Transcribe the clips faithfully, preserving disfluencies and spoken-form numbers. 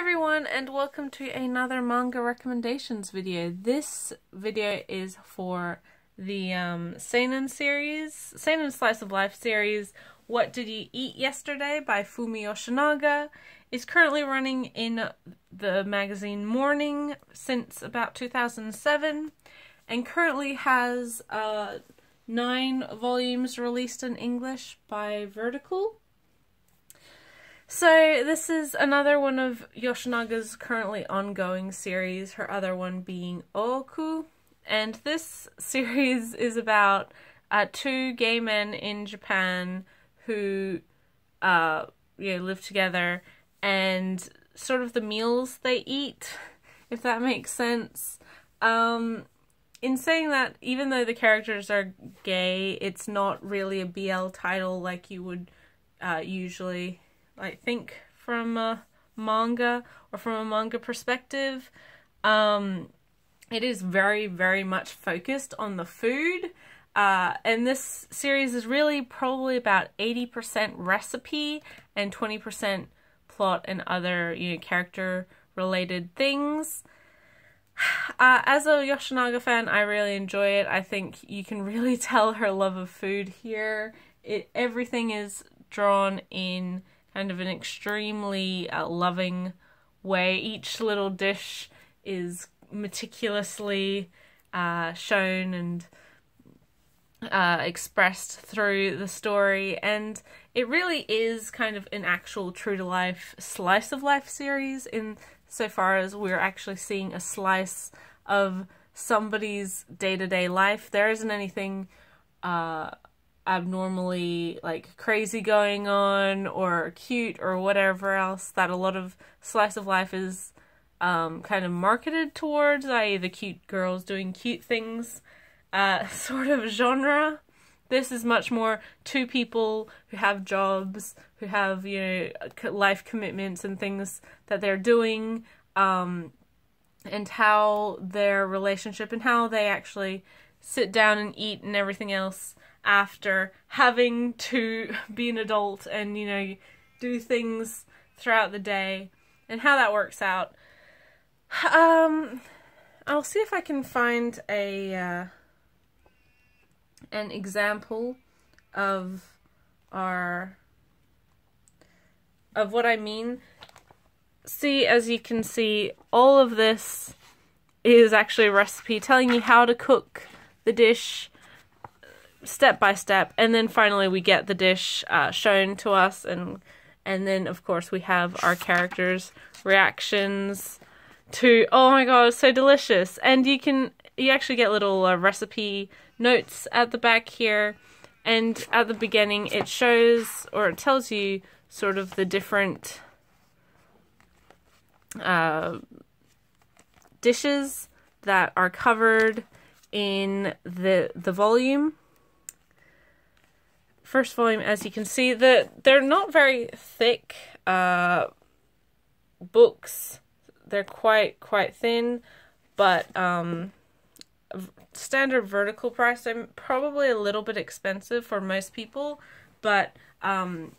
everyone and welcome to another manga recommendations video. This video is for the um, seinen series, seinen slice of life series, What Did You Eat Yesterday by Fumi Yoshinaga. It's currently running in the magazine Morning since about two thousand seven and currently has uh, nine volumes released in English by Vertical. So this is another one of Yoshinaga's currently ongoing series, her other one being Ooku, and this series is about uh, two gay men in Japan who uh, you know, live together and sort of the meals they eat, if that makes sense. Um, in saying that, even though the characters are gay, it's not really a B L title like you would uh, usually I think from a manga or from a manga perspective. Um, it is very, very much focused on the food. Uh, and this series is really probably about eighty percent recipe and twenty percent plot and other, you know, character related things. Uh, as a Yoshinaga fan, I really enjoy it. I think you can really tell her love of food here. It, everything is drawn in kind of an extremely uh, loving way. Each little dish is meticulously uh, shown and uh, expressed through the story, and it really is kind of an actual true-to-life slice of life series in so far as we're actually seeing a slice of somebody's day-to-day life. There isn't anything uh, abnormally like crazy going on or cute or whatever else that a lot of slice of life is um, kind of marketed towards, that is the cute girls doing cute things uh, sort of genre. This is much more two people who have jobs, who have, you know, life commitments and things that they're doing, um, and how their relationship and how they actually sit down and eat and everything else after having to be an adult and, you know, do things throughout the day and how that works out. Um, I'll see if I can find a uh, an example of our of what I mean. See, as you can see, all of this is actually a recipe telling you how to cook the dish step by step, and then finally we get the dish uh, shown to us, and and then of course we have our characters' reactions to, oh my god, it's so delicious. And you can you actually get little uh, recipe notes at the back here, and at the beginning it shows, or it tells you sort of the different uh, dishes that are covered in the the volume. First volume, as you can see, the, they're not very thick uh, books. They're quite, quite thin, but um, standard vertical price, they're probably a little bit expensive for most people, but um,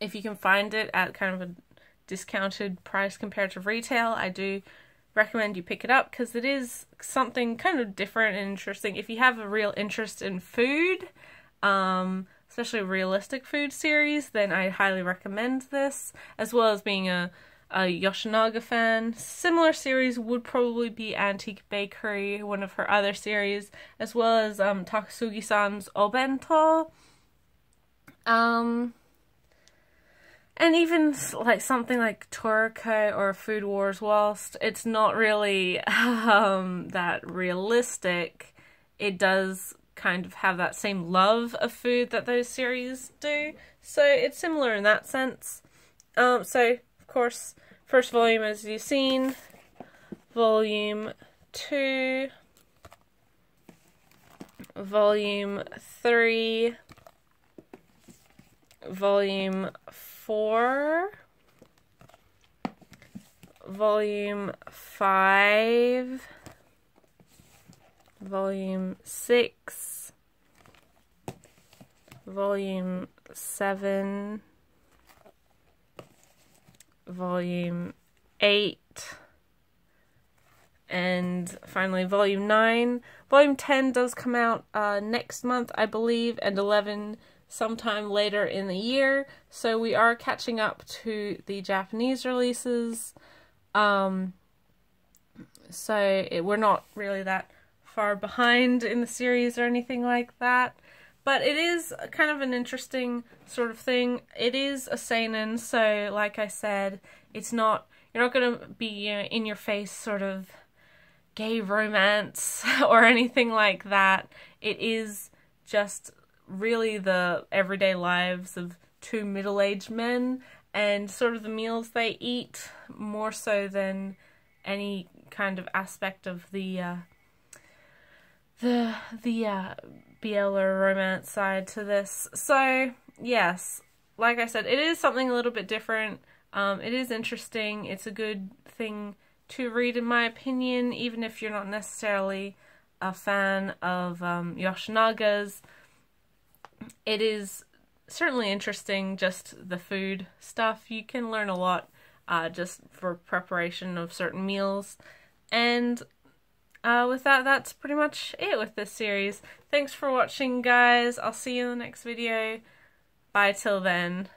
if you can find it at kind of a discounted price compared to retail, I do recommend you pick it up, because it is something kind of different and interesting. If you have a real interest in food, Um, especially realistic food series, then I highly recommend this, as well as being a, a Yoshinaga fan. Similar series would probably be Antique Bakery, one of her other series, as well as um, Takasugi-san's Obento. Um, and even like something like Toriko or Food Wars, whilst it's not really um, that realistic, it does kind of have that same love of food that those series do, so it's similar in that sense. Um, so of course, first volume, as you've seen, volume two, volume three, volume four, volume five, volume six, volume seven, volume eight, and finally volume nine. Volume ten does come out uh, next month, I believe, and eleven sometime later in the year, so we are catching up to the Japanese releases. Um, so it, we're not really that far behind in the series or anything like that. But it is kind of an interesting sort of thing. It is a seinen, so like I said, it's not, you're not going to be, you know, in your face sort of gay romance or anything like that. It is just really the everyday lives of two middle-aged men and sort of the meals they eat, more so than any kind of aspect of the uh, the the uh, B L or romance side to this. So yes, like I said, it is something a little bit different. Um, it is interesting. It's a good thing to read, in my opinion, even if you're not necessarily a fan of um, Yoshinaga's. It is certainly interesting, just the food stuff. You can learn a lot uh, just for preparation of certain meals. And uh, with that, that's pretty much it with this series. Thanks for watching, guys. I'll see you in the next video. Bye till then.